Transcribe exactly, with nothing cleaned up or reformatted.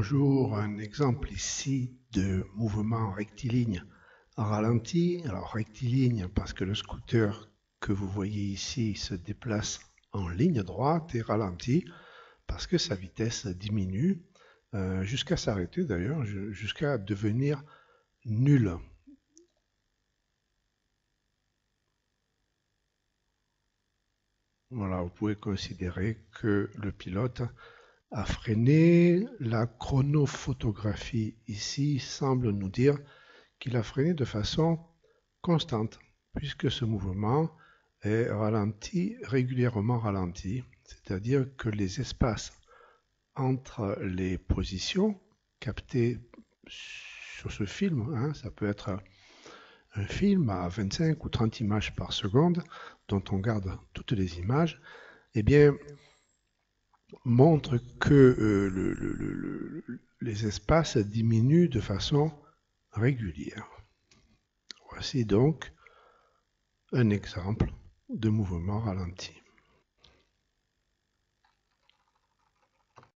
Bonjour, un exemple ici de mouvement rectiligne ralenti. Alors rectiligne parce que le scooter que vous voyez ici se déplace en ligne droite et ralenti parce que sa vitesse diminue euh, jusqu'à s'arrêter d'ailleurs, jusqu'à devenir nulle. Voilà, vous pouvez considérer que le pilote a freiné. La chronophotographie ici semble nous dire qu'il a freiné de façon constante, puisque ce mouvement est ralenti, régulièrement ralenti, c'est-à-dire que les espaces entre les positions captées sur ce film, hein, ça peut être un film à vingt-cinq ou trente images par seconde, dont on garde toutes les images, eh bien, montre que euh, le, le, le, le, les espaces diminuent de façon régulière. Voici donc un exemple de mouvement ralenti.